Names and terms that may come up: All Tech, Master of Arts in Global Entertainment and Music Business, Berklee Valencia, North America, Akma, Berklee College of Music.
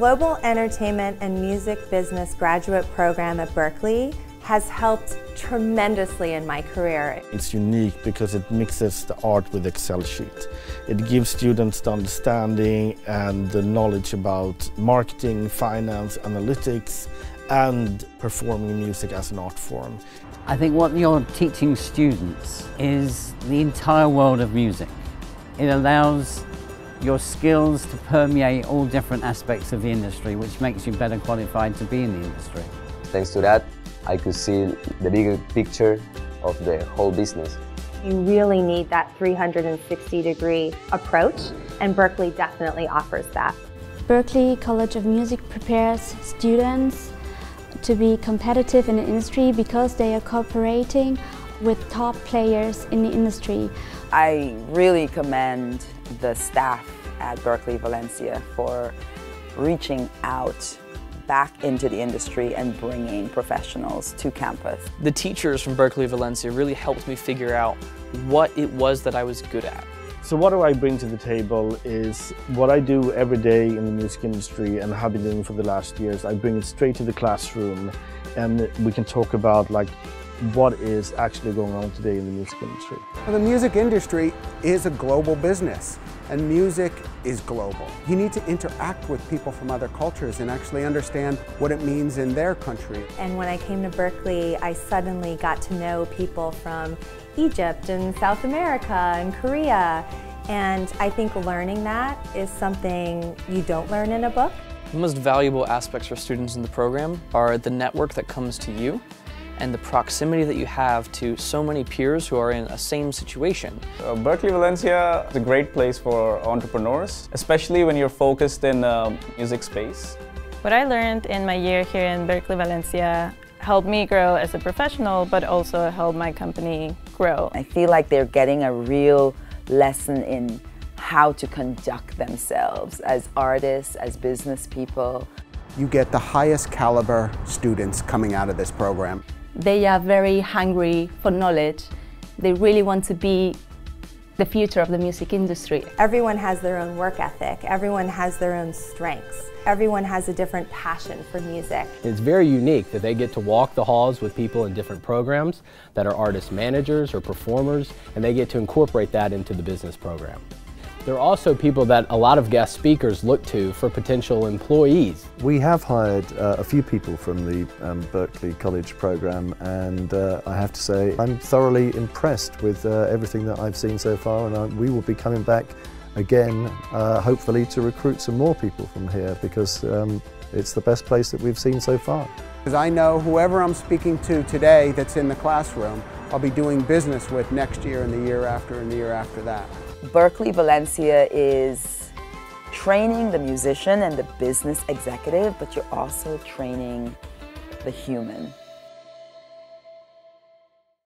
Global Entertainment and Music Business graduate program at Berklee has helped tremendously in my career. It's unique because it mixes the art with Excel sheet. It gives students the understanding and the knowledge about marketing, finance, analytics, and performing music as an art form. I think what you're teaching students is the entire world of music. It allows your skills to permeate all different aspects of the industry, which makes you better qualified to be in the industry. Thanks to that, I could see the bigger picture of the whole business. You really need that 360-degree approach, and Berklee definitely offers that. Berklee College of Music prepares students to be competitive in the industry because they are cooperating with top players in the industry. I really commend the staff at Berklee Valencia for reaching out back into the industry and bringing professionals to campus. The teachers from Berklee Valencia really helped me figure out what it was that I was good at. So what do I bring to the table is what I do every day in the music industry and have been doing for the last years. I bring it straight to the classroom, and we can talk about like what is actually going on today in the music industry. Well, the music industry is a global business, and music is global. You need to interact with people from other cultures and actually understand what it means in their country. And when I came to Berklee, I suddenly got to know people from Egypt and South America and Korea. And I think learning that is something you don't learn in a book. The most valuable aspects for students in the program are the network that comes to you, and the proximity that you have to so many peers who are in a same situation. Berklee Valencia is a great place for entrepreneurs, especially when you're focused in the music space. What I learned in my year here in Berklee Valencia helped me grow as a professional, but also helped my company grow. I feel like they're getting a real lesson in how to conduct themselves as artists, as business people. You get the highest caliber students coming out of this program. They are very hungry for knowledge. They really want to be the future of the music industry. Everyone has their own work ethic. Everyone has their own strengths. Everyone has a different passion for music. It's very unique that they get to walk the halls with people in different programs that are artist managers or performers, and they get to incorporate that into the business program. There are also people that a lot of guest speakers look to for potential employees. We have hired a few people from the Berklee College program, and I have to say I'm thoroughly impressed with everything that I've seen so far, and we will be coming back again hopefully to recruit some more people from here, because it's the best place that we've seen so far. Because I know whoever I'm speaking to today that's in the classroom, I'll be doing business with next year and the year after and the year after that. Berklee Valencia is training the musician and the business executive, but you're also training the human.